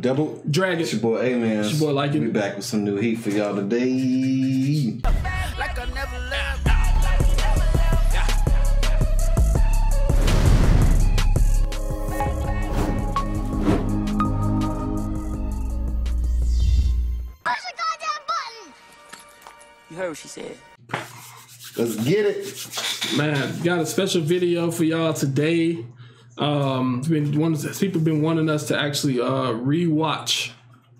Double Dragon. It's your boy A-Man. It's your boy Like It. We'll be back with some new heat for y'all today. Like I never left. Push the goddamn button! You heard what she said. Let's get it. Man, got a special video for y'all today. People been wanting us to actually rewatch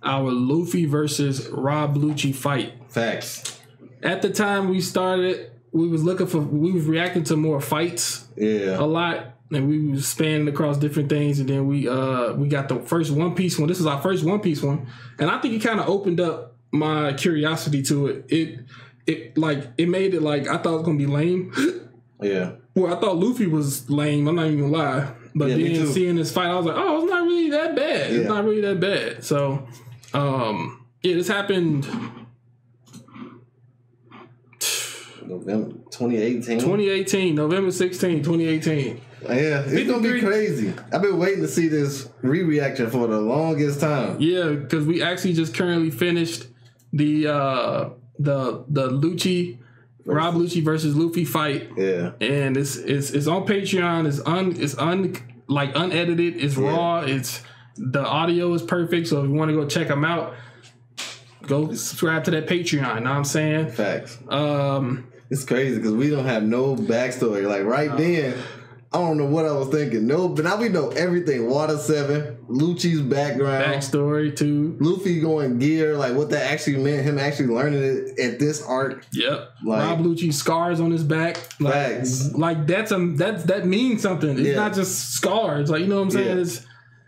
our Luffy versus Rob Lucci fight. Facts. At the time we started, we was reacting to more fights. Yeah. A lot. And we was spanning across different things, and then we got the first One Piece one. This is our first One Piece one. And I think it kinda opened up my curiosity to it. It made it like I thought it was gonna be lame. Yeah. Well, I thought Luffy was lame, I'm not even gonna lie. But yeah, then seeing this fight, I was like, oh, it's not really that bad. Yeah. It's not really that bad. So, yeah, this happened November 2018. 2018, November 16, 2018. Yeah, it's gonna be crazy. I've been waiting to see this re-reaction for the longest time. Yeah, because we actually just currently finished the Lucci. Rob Lucci versus Luffy fight. Yeah. And it's on Patreon. It's unedited. It's raw. It's the audio is perfect. So if you want to go check them out, go subscribe to that Patreon. Know what I'm saying? Facts. It's crazy because we don't have no backstory. Like then, I don't know what I was thinking. No, but now we know everything. Water 7, Lucci's background. Backstory too. Luffy going gear, like what that actually meant, him actually learning it at this arc. Yep. Like, Rob Lucci's scars on his back. Like, facts. Like that means something. It's not just scars. Like, you know what I'm saying?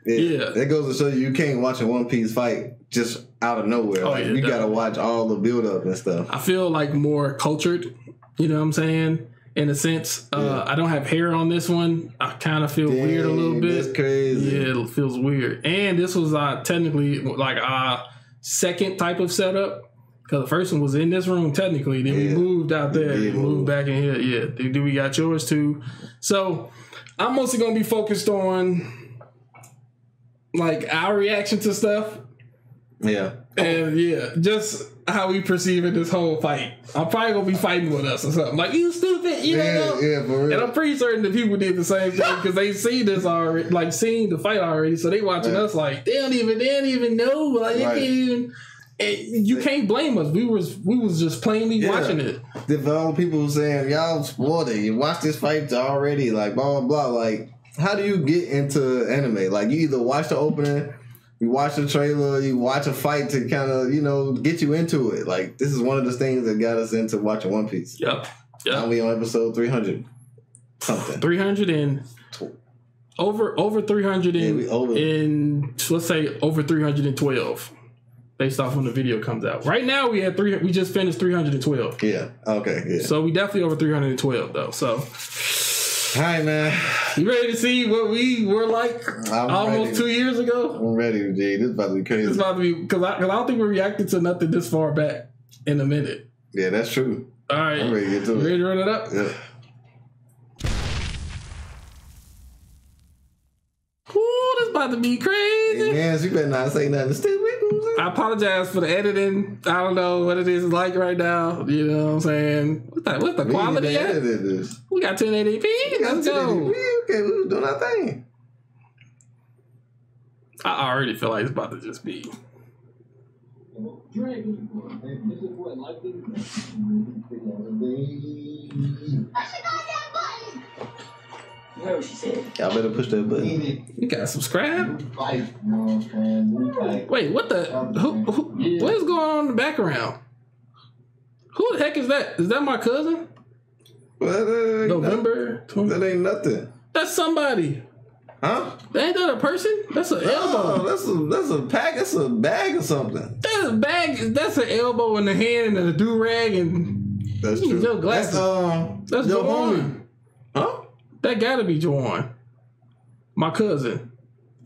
Yeah. That goes to show you can't watch a One Piece fight just out of nowhere. Oh, like, you gotta watch all the build up and stuff. I feel like more cultured, you know what I'm saying? In a sense, I don't have hair on this one. I kind of feel weird a little bit. That's crazy. Yeah, it feels weird. And this was technically like our second type of setup, because the first one was in this room technically. Then we moved out there. We moved back in here. Yeah. Then we got yours too. So I'm mostly going to be focused on like our reaction to stuff. Yeah. And just how we perceiving this whole fight. I'm probably gonna be fighting with us or something. Like, you stupid, you don't know. Yeah, for real. And I'm pretty certain that people did the same thing because they seen this already, like seen the fight already. So they watching us like they don't even know. Like they can't even. And you can't blame us. We was just plainly watching it. There's all people saying y'all spoiled it. You watched this fight already. Like blah blah blah. Like how do you get into anime? Like you either watch the opening. You watch the trailer, you watch a fight to kind of, get you into it. Like, this is one of the things that got us into watching One Piece. Yep. Now we on episode 300 something. 300 and... Over 300 and... we over. Let's say over 312 based off when the video comes out. Right now, we just finished 312. Yeah. Okay. Yeah. So, we definitely over 312, though. So... All right, man. You ready to see what we were like almost 2 years ago? I'm ready, G. This is about to be crazy. This is about to be, because I don't think we reacted to nothing this far back in a minute. Yeah, that's true. All right. I'm ready to get to it. Ready to run it up? Yeah. Ooh, this is about to be crazy. Yes, you better not say nothing stupid. I apologize for the editing. I don't know what it is like right now. You know what I'm saying? What's the quality at? We got 1080p. Let's go. Okay, we was doing our thing. I already feel like it's about to just be. Y'all better push that button. You gotta subscribe. Wait, what the? What is going on in the background? Who the heck is that? Is that my cousin? November 20. That ain't nothing. That's somebody. Huh? Ain't that a person? That's an elbow. That's a pack. That's a bag or something. That's a bag. That's an elbow in the hand and a do rag and. That's true. No glasses. That's your homie. Huh? That gotta be Juwan, my cousin.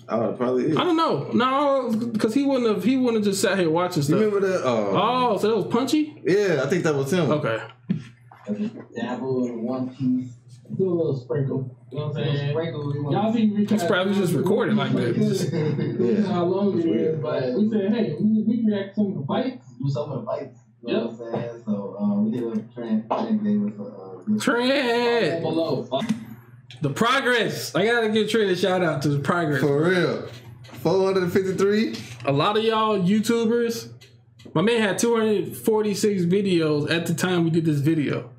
Oh, probably is. I don't know. No, because he wouldn't have just sat here watching stuff. You remember that? Oh, so that was Punchy? Yeah, I think that was him. Okay. Dabble in One Piece, do a little sprinkle. You know what I'm saying? Y'all be it's probably just recorded like that. Yeah. How long it is, but we said, hey, we react to some of the fights. Do some of the fights. You know what I'm saying? So we did what Trent gave us a Trent! Below. The progress. I gotta give Trent a shout out to the progress. For real. 453. A lot of y'all YouTubers. My man had 246 videos at the time we did this video.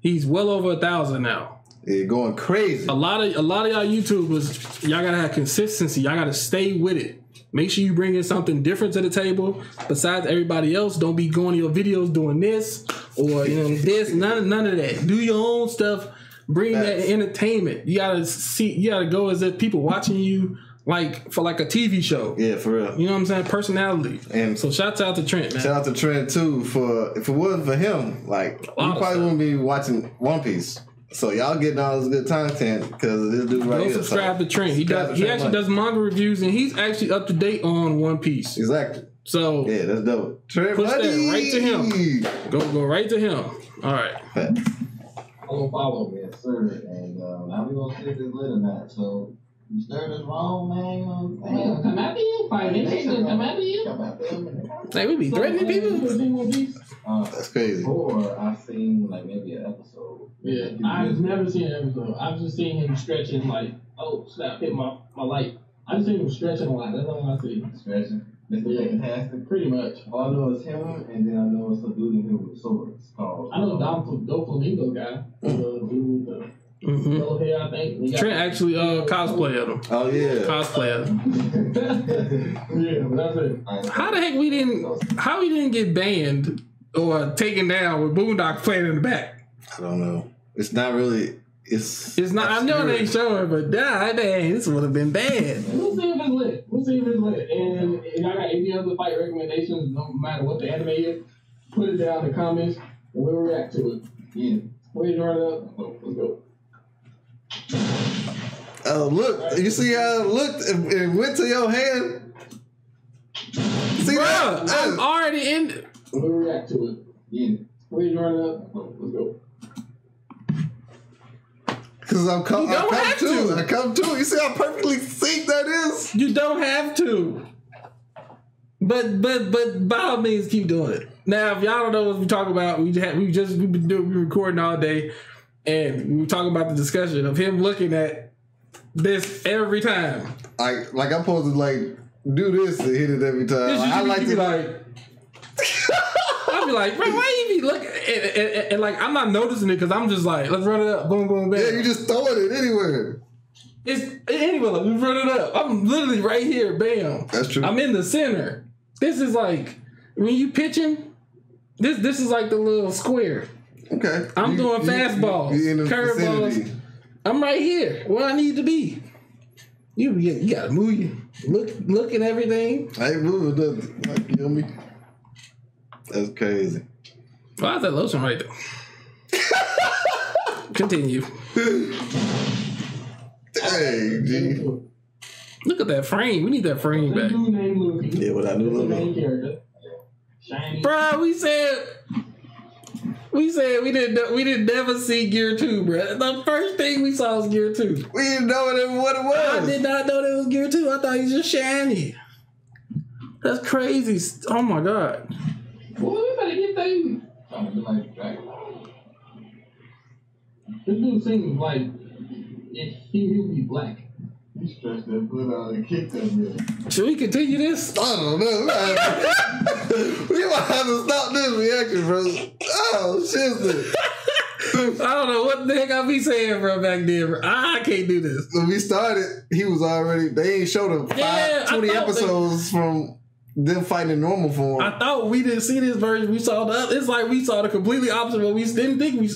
He's well over 1,000 now. It's going crazy. A lot of y'all YouTubers, y'all gotta have consistency. Y'all gotta stay with it. Make sure you bring in something different to the table besides everybody else. Don't be going to your videos doing this or you know this. None of that. Do your own stuff. Bring that entertainment. You gotta see. You gotta go as if people watching you. Like for like a TV show. Yeah, for real. You know what I'm saying? Personality. And so shout out to Trent, man. Shout out to Trent too. For if it wasn't for him, like you probably wouldn't be watching One Piece. So y'all getting all this good content because of this dude right here. Go subscribe to Trent. He actually does manga reviews and he's actually up to date on One Piece. Exactly. So yeah, that's dope. Trent, push that right to him. Go right to him. All right. I'm gonna follow him, sir. And now we gonna see if it's lit or not. So. You stirred us wrong, man. You know what I'm saying? Come after you. Like, we be threatening people. That's crazy. Or I've seen, like, maybe an episode. Yeah, I've never seen an episode. I've just seen him stretching, like, oh, snap, hit my light. I've seen him stretching a lot. That's all I see. Stretching. That's fantastic. Pretty much. All I know is him, and then I know it's a dude him with swords. I know Doflamingo guy. Dude with the... Mm-hmm. Trent actually cosplayed him. Oh yeah, cosplayed him. Yeah, that's it. How the heck we didn't? How we didn't get banned or taken down with Boondock playing in the back? I don't know. It's not really. It's not. Obscure. I know they show it, but dang, this would have been bad. We'll see if it's lit. We'll see if it's lit. And if y'all got any other fight recommendations, no matter what the anime is, put it down in the comments. And we'll react to it. Yeah, we'll draw it up. Let's go. Oh look! You see how it looked? It went to your hand. See, bro, I'm already in. We'll react to it. Yeah, we're drawing up. Let's go. Cause I come to. You see how perfectly synced that is? You don't have to. But by all means, keep doing it. Now, if y'all don't know what we talk about, we've been recording all day. And we were talking about the discussion of him looking at this every time. Like I'm supposed to like do this and hit it every time. Like, I like to be like. I'd be like, bro, why you be looking? And like I'm not noticing it because I'm just like, let's run it up, boom, boom, bang. Yeah, you just throwing it anywhere. Anyway, let's run it up. I'm literally right here, bam. That's true. I'm in the center. This is like when you pitching. This is like the little square. Okay. I'm doing fastballs, curveballs. I'm right here where I need to be. You gotta move you. Look at everything. I ain't moving nothing. Like, you know me? That's crazy. Why is that lotion right there? Continue. Dang, G. Look at that frame. We need that frame back. Yeah, what I do, Luffy. Bro, we said we didn't never see Gear 2, bro. The first thing we saw was Gear 2. We didn't know what it was. I did not know that it was Gear 2. I thought he was just shiny. That's crazy. Oh my god. Boy, we better get things. This dude seems like he'll be black. He stretched that foot out and kicked that man. Should we continue this? I don't know. We might have to stop this reaction, bro. Oh, shit. I don't know what the heck I be saying, bro, back then, bro. I can't do this. When we started, he was already... They ain't showed him 20 episodes from them fighting in normal form. I thought we didn't see this version. We saw the other. It's like we saw the completely opposite, but we didn't think we...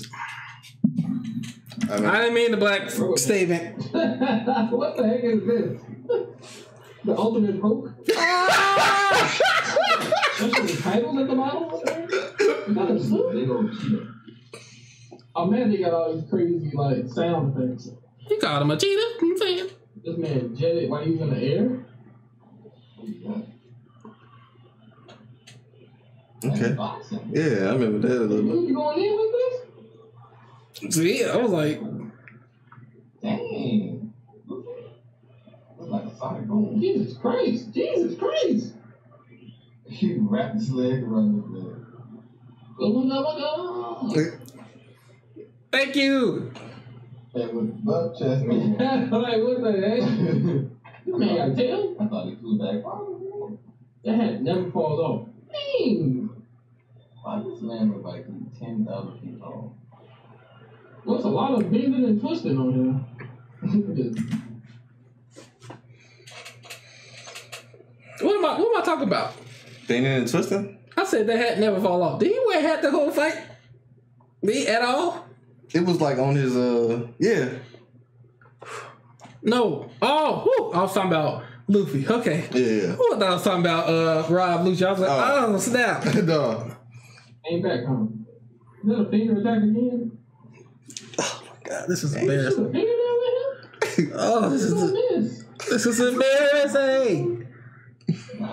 I didn't mean the black statement. What the heck is this? The ultimate poke? The titles at the bottom? Oh man, they got all these crazy like sound effects. He called him a cheetah. I'm saying this man jetted while he was in the air. Okay. Yeah, I remember that a little bit. You going in with this? See, I was like, Dang. Look like a sonic boom. Jesus Christ. Jesus Christ. He wrapped his leg around his leg. Oh, my God. Thank you. That was butt chest. Like, what the heck? You man got a tail? I thought he flew back. That hat never falls off. Dang. Why does land look like 10,000 feet tall? Well, it's a lot of bending and twisting on here. What am I talking about? Bending and twisting? I said that hat never fall off. Did he wear a hat the whole fight? Me at all? It was like on his, yeah. No. Oh, whew. I was talking about Luffy. Okay. Yeah. Who I thought I was talking about Rob Lucci. I was like, oh snap. No. Ain't back home. Is that a finger attack again? Oh my God, this is embarrassing. Oh, this is embarrassing. Bro,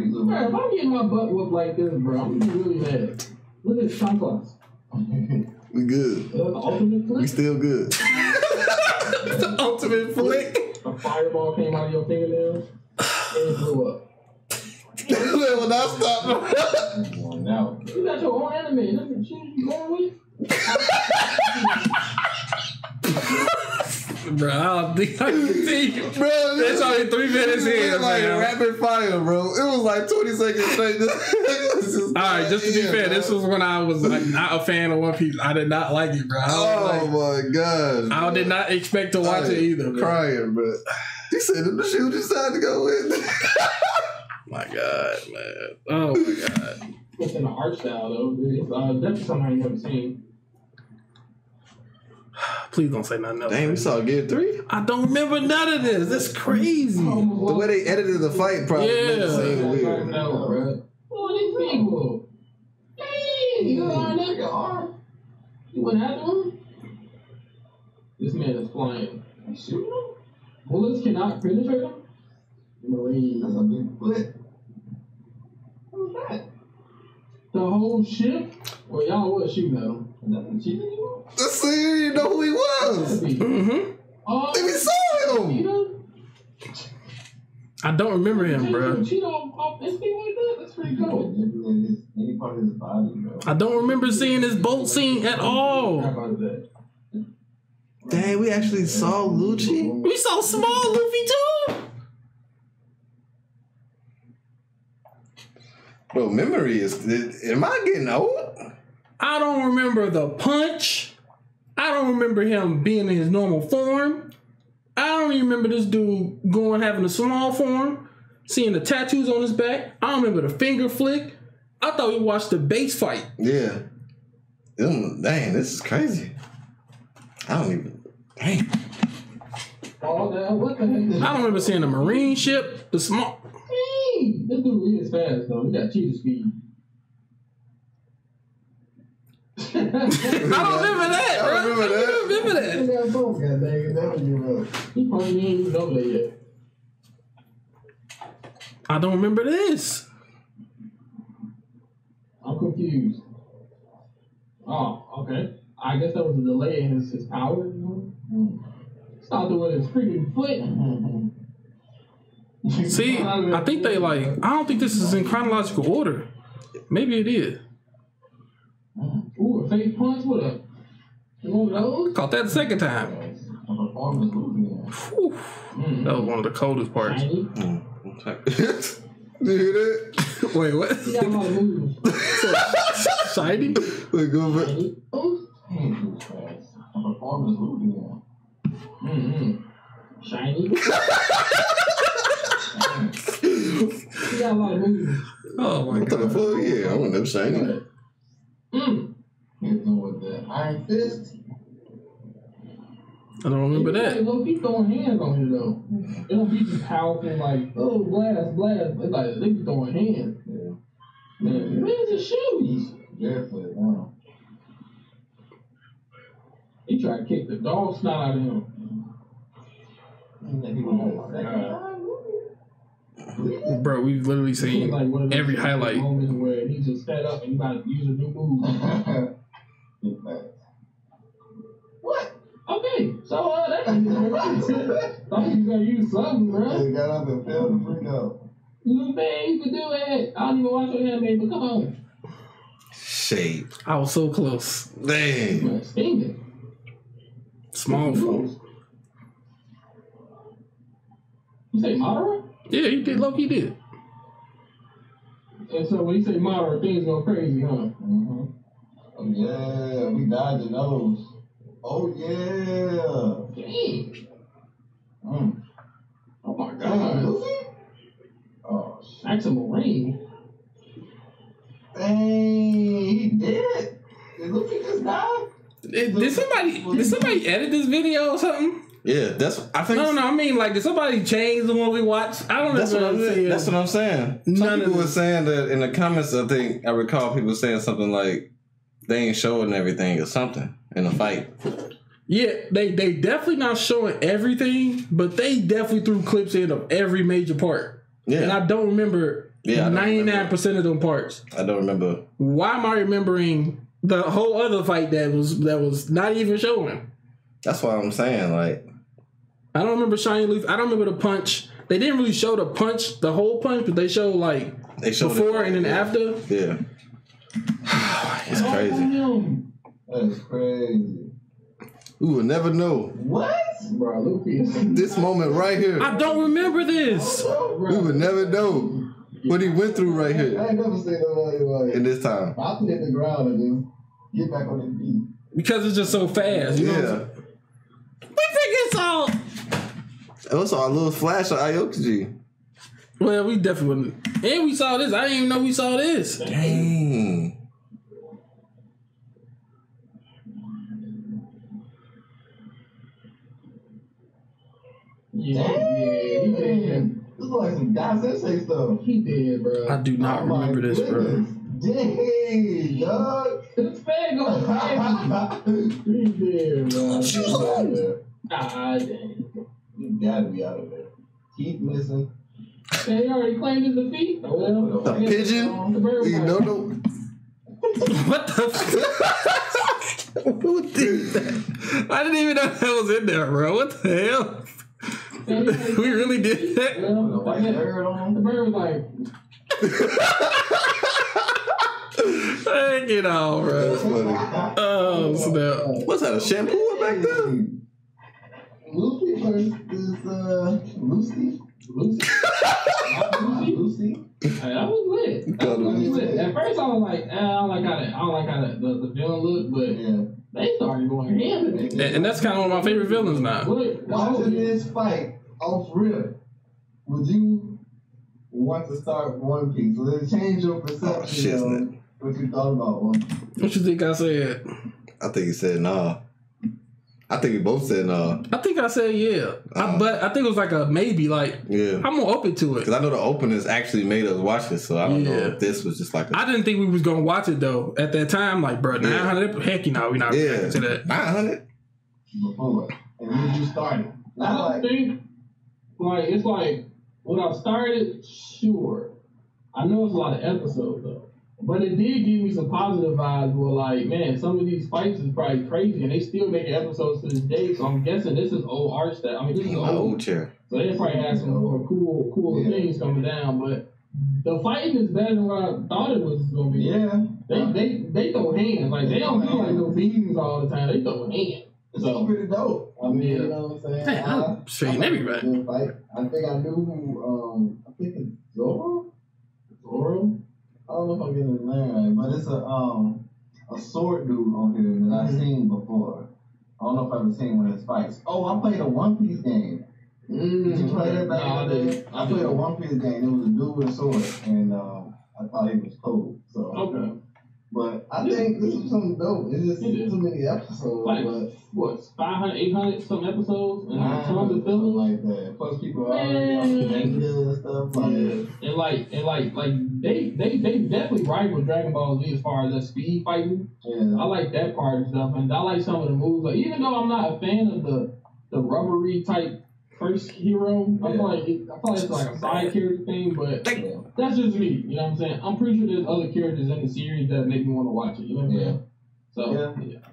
if I'm getting my butt whooped like this, bro, I'm gonna be really mad. Look at the Cyclops. We good. We still good. The ultimate flick. A fireball came out of your fingernails and it blew up. That will not stop. Now you got your own enemy. That's the shit you going with. Bro, I can see you. Bro, that's only 3 minutes in. Like rapid fire, bro. It was like 20 seconds straight. Alright, just to be fair, bro. This was when I was like not a fan of One Piece. I did not like it, bro. Oh my God! I did not expect to watch it either. Bro. Crying, bro. He said the shoe decided to go in. My God, man. Oh my God. It's in the art style though. It's definitely something I've never seen. Please don't say nothing else. Damn, we saw Gear 3? I don't remember none of this. That's crazy. The way they edited the fight probably made it seem weird. No, bro. What are these people? Hey, you are not your arm. You went after him? This man is flying. You shooting him? Bullets cannot penetrate him? Marine. That's a big foot. What was that? The whole ship? Well, y'all was shooting at him. Nothing cheating anymore? See, you didn't know who he was. Mm-hmm. Then we saw him. Cheeto? I don't remember him, bro. Cheeto off this thing like that? That's pretty cool. Any part of his body, bro. I don't remember seeing this boat scene at all. Dang, we actually saw Lucci. We saw small Luffy too. Bro, memory is... Am I getting old? I don't remember the punch. I don't remember him being in his normal form. I don't even remember this dude having a small form, seeing the tattoos on his back. I don't remember the finger flick. I thought we watched the base fight. Yeah. Dang, this is crazy. I don't even... Dang. I don't remember seeing the Marine ship, the small... This dude is fast though. He got cheetah speed. I don't remember that, bro. I don't remember that. He probably didn't even know that yet. I don't remember this. I'm confused. Oh, okay. I guess that was a delay in his power. Stop doing his freaking foot. See, I think they like... I don't think this is in chronological order. Maybe it is. Ooh, a fake punch with a... One of those? Caught that the second time. That was one of the coldest parts. Did you hear that? Wait, what? He got my moves. Shiny? Wait, go for it. Shiny? He got a lot of movies. Oh my God. What the fuck? Yeah, I wouldn't have seen it. He's doing the iron fist. I don't remember that. Look, he's throwing hands on here though. It don't be just powerful like, oh, blast. It's like, they be throwing hands. Yeah. Man, where's his shoes? Barefoot, wow. He tried to kick the dog snot out of him. Bro, we've literally seen like every highlight. Where he just sat up and he about to use a new move. What? Okay, hey, so that I'm gonna use something, bro. You got out the field to freak out. Luffy, you can do it. I don't even watch your anime, but come on. Shade. I was so close. Damn. Small fools. You say Madara? Yeah, he did. Loki did. And so when you say Madara, things go crazy, huh? Mm-hmm. Oh, yeah, we dodging those. Oh, yeah. Dang. Mm. Oh, my God. Luffy? Oh, shit. That's a Marine. Dang, he did. Did Luffy just die? Did somebody edit this video or something? Yeah, that's. I think. No. I mean, like, did somebody change the one we watched? I don't know. That's what I'm saying. Some people were saying that in the comments. I think I recall people saying something like they ain't showing everything or something in the fight. Yeah, they definitely not showing everything, but they definitely threw clips in of every major part. Yeah, and I don't remember 99% of them parts. I don't remember. Why am I remembering the whole other fight that was not even showing? That's what I'm saying. Like, I don't remember Shiny Leaf. I don't remember the punch. They didn't really show the punch, the whole punch, but they showed like before and after. Yeah. It's crazy. That's crazy. We will never know. What? Bro, Luffy. This moment right here. I don't remember this. We would never know what he went through right here. I ain't never seen nobody like in this time. I'll hit the ground and just get back on his feet. Because it's just so fast. You know? We saw a little flash of Aokiji. Well, we definitely wouldn't. And we saw this. I didn't even know we saw this. Dang. Yeah, he did. This is like some God Sensei stuff. He did, bro. I do not remember this, bro. Dang, dog. This man going crazy. He did, bro. Shoes on. Ah, dang. You gotta be out of there. Keep missing. They already claimed his defeat. Well, the pigeon? What the fuck? Who did that? I didn't even know that was in there, bro. What the hell? We really did that? Well, the bird was like... Dang it all, bro. Oh, snap. What's that, a shampoo back there? Luffy versus Lucy. Lucy. That was lit. That was lit. At first, I was like, I don't like how the villain looked, but they started going ham in it. And that's kind of one of my favorite villains now. Watching this fight off real, would you want to start One Piece? Will it change your perception of what you thought about One Piece? What you think I said? I think you said nah. I think we both said no. I think I said yeah. But I think it was like a maybe. Like, yeah. I'm more open to it. Because I know the openers actually made us watch it. So I don't know if this was just like I didn't think we was going to watch it, though. At that time, like, bro, 900? Heck, you know, we're not reacting to that. 900? Before. And when you started. I think, like, it's like, when I started, sure. I know it's a lot of episodes, though. But it did give me some positive vibes where, like, man, some of these fights is probably crazy, and they still make episodes to this day, so I'm guessing this is old art style. I mean, this is old chair. So they probably had some more cool things coming down, but the fighting is better than what I thought it was going to be. Yeah. They throw hands. Like, they don't feel like no beatings all the time. They throw hands. So, pretty dope. I mean, you know what I'm saying? Hey, I'm straight everybody. I think I knew who, I think it's Zoro? Zoro? I don't know if I'm getting it right, but it's a sword dude on here that I've seen before. I don't know if I've ever seen one of his fights. Oh, I played a One Piece game. Did you play that back in the day? I played a One Piece game. It was a dude with a sword, and I thought he was cool. So, but I think this is something dope. It's just too many episodes. Like, what, 500, 800 some episodes? And tons of fillers? Like that. Plus people are already and stuff like that. And like They definitely rival Dragon Ball Z as far as the speed fighting. Yeah. I like that part and stuff, and I like some of the moves. Like, even though I'm not a fan of the rubbery type first hero, I feel like it's like a side character thing, but that's just me. You know what I'm saying? I'm pretty sure there's other characters in the series that make me want to watch it. You know what I'm saying? So yeah,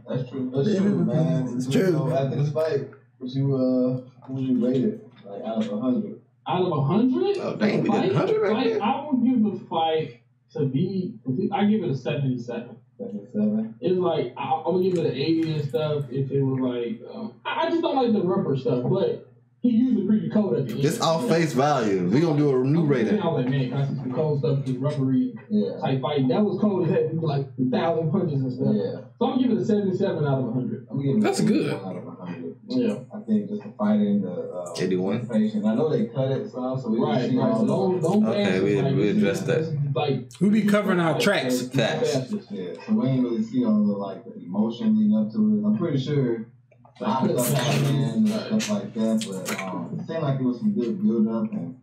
that's true. That's true, man. It's true. So after this fight, would you rate it? Like out of 100? Out of 100? Oh damn, we did 100 right there. I would give the fight to be. I give it a 77. 77. It's like I would give it an 80 and stuff if it was like. I just don't like the rougher stuff, but. He used a pretty cold at the end. It's all face value. We're going to do a new rating. I was like, man, I see some cold stuff, just rubbery type fighting. That was cold as heck. We were like 1,000 punches and stuff. Yeah. So I'm giving it a 77 out of 100. I'm giving it a 77 out of 100. Yeah. I think just the fighting, the 81. I know they cut it some, so we didn't see how long. Okay, we addressed that. Like, we be covering our tracks. Facts. Yeah, so we ain't really see all the, like, the emotion leading up to it. I'm pretty sure. Stuff like that, but it seemed like it was some good build up, and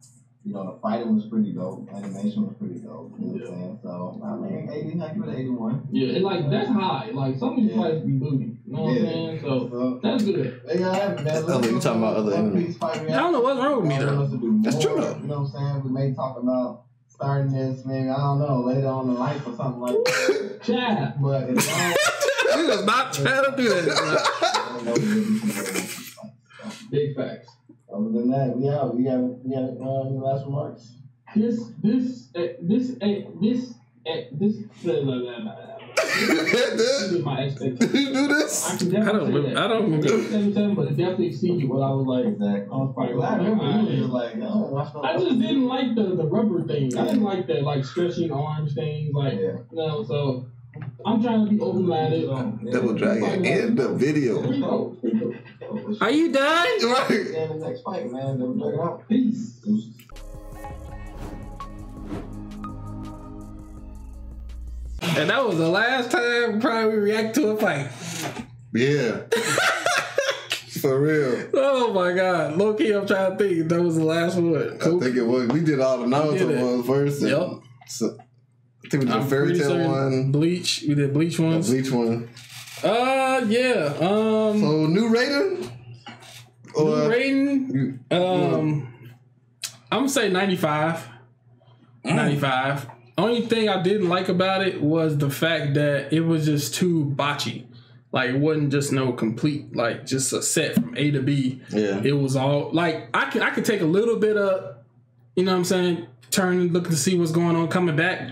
you know the fighting was pretty dope, animation was pretty dope. You know what I'm saying? So I mean, 81. Yeah, and like that's high. Like some of these fights be booty. You know what I'm saying? So that's good. You talking about other enemies? I don't know what's wrong with me though. That's true though. You know what I'm saying? We may talk about. Starting this, maybe, I don't know, later on in life or something like that. Chad. But it's all. We was not trying to do that. Big facts. Other than that, we have any last remarks? This is my expectation. You do this? I don't. 77, but it definitely exceeded what I was like. Exactly. I just didn't like the rubber thing. I didn't like that like stretching arms things. Like no, so I'm trying to be open-minded. Double Dragon. End the video. Are you done? Right. In the next fight, man. Double Dragon out. Peace. And that was the last time probably we react to a fight. Yeah. For real. Oh my god. Low key, I'm trying to think. That was the last one. I think it was. We did all the Naruto ones first. Yep. So, I think we did a Fairy Tail one. Bleach. We did Bleach ones. The Bleach one. Yeah. So new rating? New rating. I'm gonna say 95. 95. Only thing I didn't like about it was the fact that it was just too botchy. Like, it wasn't just no complete, like, just a set from A to B. Yeah. It was all, like, I could take a little bit of, you know what I'm saying, turn, look to see what's going on, coming back.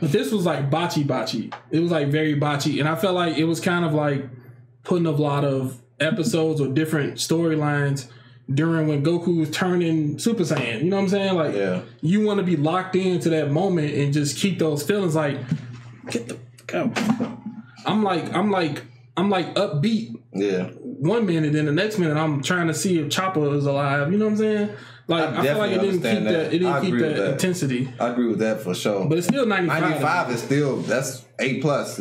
But this was, like, botchy. It was, like, very botchy. And I felt like it was kind of, like, putting up a lot of episodes or different storylines during when Goku was turning Super Saiyan. You know what I'm saying? Like, you want to be locked into that moment and just keep those feelings like, get the fuck out. I'm like upbeat. Yeah. One minute, then the next minute I'm trying to see if Chopper is alive. You know what I'm saying? Like, I feel like it didn't keep that. It didn't keep that intensity. I agree with that for sure. But it's still 95. 95 is still, that's 8+. You know what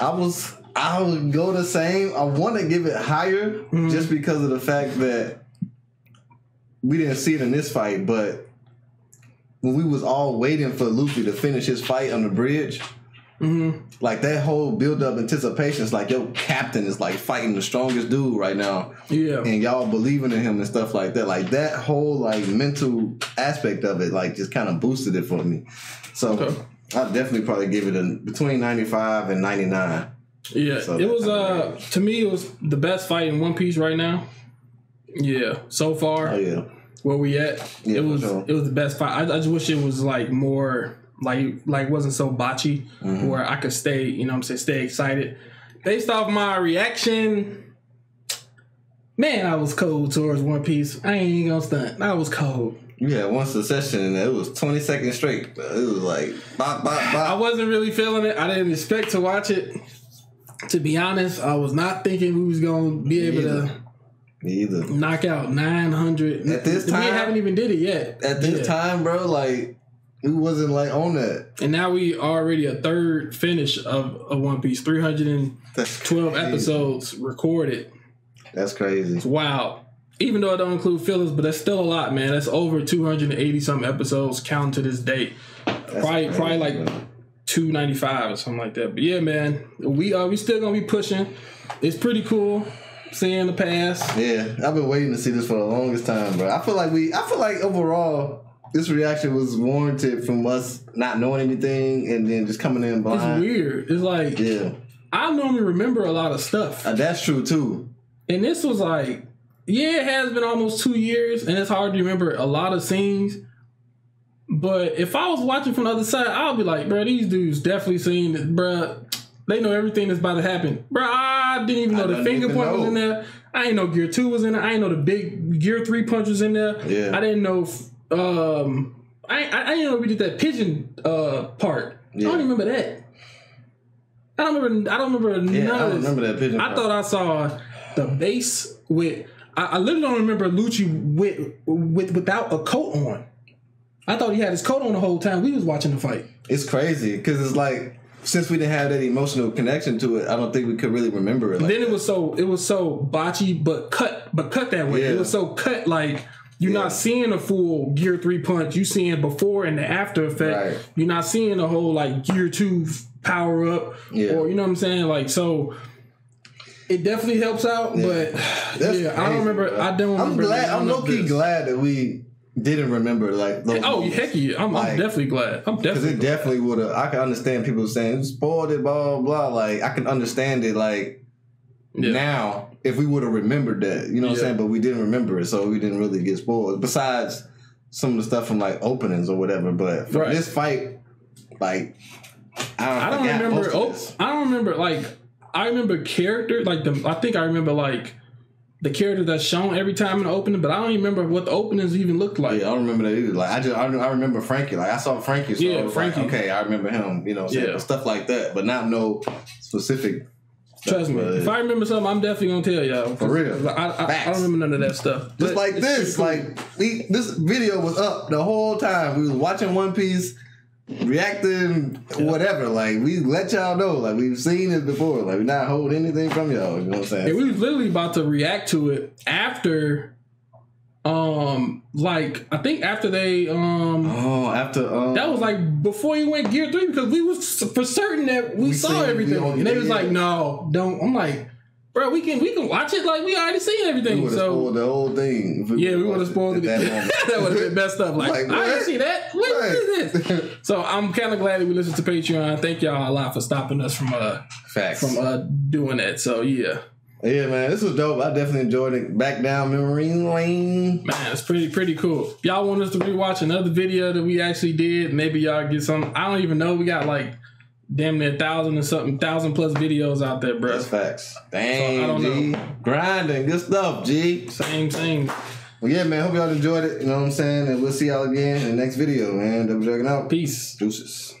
I'm saying? I would go the same. I want to give it higher just because of the fact that we didn't see it in this fight, but when we was all waiting for Luffy to finish his fight on the bridge, like that whole build-up anticipation is like, yo, Captain is like fighting the strongest dude right now. Yeah. And y'all believing in him and stuff like that. Like that whole like mental aspect of it like just kind of boosted it for me. So I'd definitely probably give it between 95 and 99. Yeah, so it was to me it was the best fight in One Piece right now. Yeah, so far. Oh yeah, where we at? Yeah, it was the best fight. I just wish it was like more like wasn't so botchy, where I could stay. You know what I'm saying, stay excited. Based off my reaction, man, I was cold towards One Piece. I ain't gonna stunt. I was cold. Yeah, one succession and it was 20 seconds straight. It was like bop bop bop. I wasn't really feeling it. I didn't expect to watch it. To be honest, I was not thinking we was going to be able to knock out 900. At this time, we haven't even did it yet. At this time, bro, like, we wasn't like on that. And now we already a third finish of One Piece, 312 episodes recorded. That's crazy. It's wild. Even though I don't include fillers, but that's still a lot, man. That's over 280 some episodes counting to this date. Probably like 295 or something like that. But yeah, man, we still gonna be pushing. It's pretty cool seeing the past. Yeah, I've been waiting to see this for the longest time, bro. I feel like overall this reaction was warranted from us not knowing anything and then just coming in blind. It's weird. It's like I normally remember a lot of stuff. That's true too. And this was like, yeah, it has been almost 2 years, and it's hard to remember a lot of scenes. But if I was watching from the other side, I'll be like, bro, these dudes definitely seen this, bro. They know everything that's about to happen. Bro, I didn't even know the finger point was in there. I didn't know Gear 2 was in there. I didn't know the big Gear 3 punch was in there. Yeah. I didn't know... I didn't know we did that pigeon part. Yeah. I don't remember that. I don't remember yeah, none of this. I remember that pigeon part. I thought I saw the base with... I literally don't remember Lucci without a coat on. I thought he had his coat on the whole time we was watching the fight. It's crazy, because it's like... Since we didn't have that emotional connection to it, I don't think we could really remember it. Like then it was so botchy, but cut that way. Yeah. It was so cut, like you're not seeing a full Gear 3 punch. You seeing before and the after effect. Right. You're not seeing the whole like Gear 2 power up, or you know what I'm saying. Like so, it definitely helps out. Yeah. But crazy, I don't remember. Bro. I don't. Remember glad. I'm low key glad that we didn't remember like those moments. Heck yeah, I'm definitely glad. I'm definitely because it definitely would have. I can understand people saying spoiled it, blah blah. Like I can understand it. Like now, if we would have remembered that, you know what I'm saying. But we didn't remember it, so we didn't really get spoiled. Besides some of the stuff from like openings or whatever. But from this fight, like I don't remember. I don't remember. Like I remember character. Like I think I remember like the character that's shown every time in the opening, but I don't even remember what the openings even looked like. Yeah, I don't remember that either. Like I remember Frankie. Like I saw Frankie. So yeah, Frankie. Like, okay, I remember him. You know, stuff like that, but not no specific. Trust me, if I remember something, I'm definitely gonna tell y'all. For real, I don't remember none of that stuff. Just like this, cool. Like this video was up the whole time. We was watching One Piece, reacting, whatever. Like we let y'all know, like we've seen it before. Like we not hold anything from y'all. You know what I'm saying? And we was literally about to react to it after, like I think after they, that was like before you went Gear 3 because we was for certain that we saw everything, and they was like, no, don't. I'm like, bro, we can watch it. Like we already seen everything. We spoiled the whole thing. We would have spoiled it. That would have been messed up. Like I didn't see that. What is this? So I'm kind of glad that we listened to Patreon. Thank y'all a lot for stopping us from doing that. So yeah, man, this was dope. I definitely enjoyed it. Back down memory lane. Man, it's pretty cool. Y'all want us to rewatch another video that we actually did? Maybe y'all get some. I don't even know. We got like damn near 1,000 plus videos out there, bro. That's facts. Dang, so I don't know. Grinding, good stuff, G. Same. Well, yeah, man. Hope y'all enjoyed it. You know what I'm saying? And we'll see y'all again in the next video, man. Double Dragon out. Peace. Deuces.